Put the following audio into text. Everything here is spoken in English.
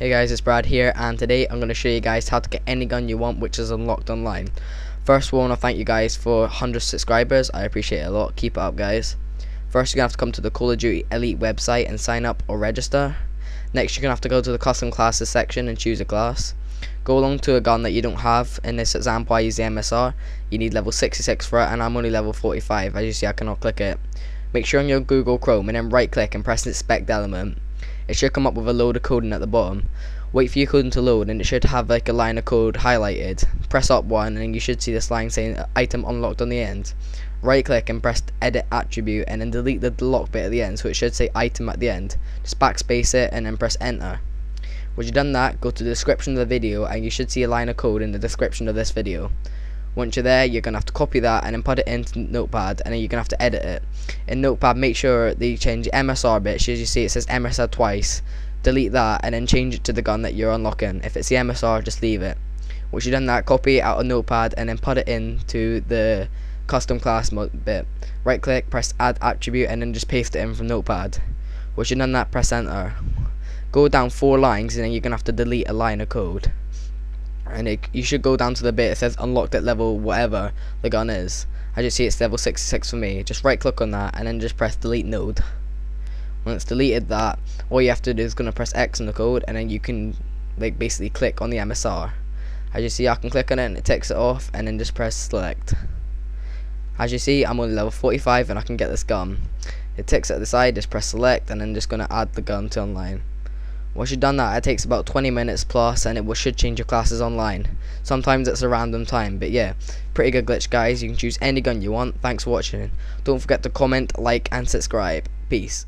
Hey guys, it's Brad here, and today I'm going to show you guys how to get any gun you want which is unlocked online. First, we want to thank you guys for 100 subscribers. I appreciate it a lot. Keep it up, guys. First, you're going to have to come to the Call of Duty Elite website and sign up or register. Next, you're going to have to go to the Custom Classes section and choose a class. Go along to a gun that you don't have. In this example, I use the MSR. You need level 66 for it, and I'm only level 45. As you see, I cannot click it. Make sure on your Google Chrome, and then right click and press Inspect Element. It should come up with a load of coding at the bottom. Wait for your coding to load, and it should have like a line of code highlighted. Press up one, and you should see this line saying item unlocked on the end. Right click and press Edit Attribute, and then delete the lock bit at the end, so it should say item at the end. Just backspace it and then press enter. Once you've done that, go to the description of the video, and you should see a line of code in the description of this video. Once you're there, you're going to have to copy that and then put it into Notepad, and then you're going to have to edit it. In Notepad, make sure that you change the MSR bit. As you see, it says MSR twice. Delete that and then change it to the gun that you're unlocking. If it's the MSR, just leave it. Once you've done that, copy it out of Notepad and then put it into the custom class bit. Right click, press Add Attribute, and then just paste it in from Notepad. Once you've done that, press enter. Go down 4 lines, and then you're going to have to delete a line of code. And you should go down to the bit that says unlocked at level whatever the gun is. I just see it's level 66 for me. Just right click on that and then just press delete node. When it's deleted that, all you have to do is gonna press X on the code, and then you can like basically click on the MSR. As you see, I can click on it and it takes it off, and then just press select. As you see, I'm only level 45 and I can get this gun. It ticks at the side, just press select, and then just gonna add the gun to online. Once you've done that, it takes about 20 minutes plus, and it should change your classes online. Sometimes it's a random time, but yeah, pretty good glitch, guys. You can choose any gun you want. Thanks for watching. Don't forget to comment, like, and subscribe. Peace.